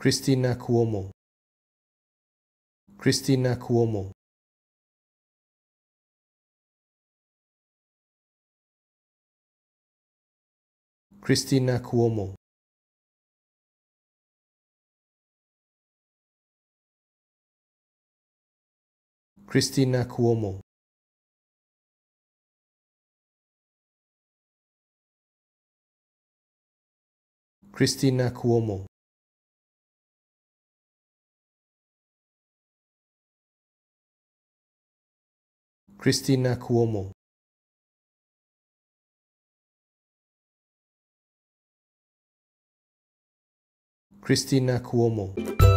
Cristina Cuomo. Cristina Cuomo. Cristina Cuomo. Cristina Cuomo. Cristina Cuomo. Cristina Cuomo. Cristina Cuomo.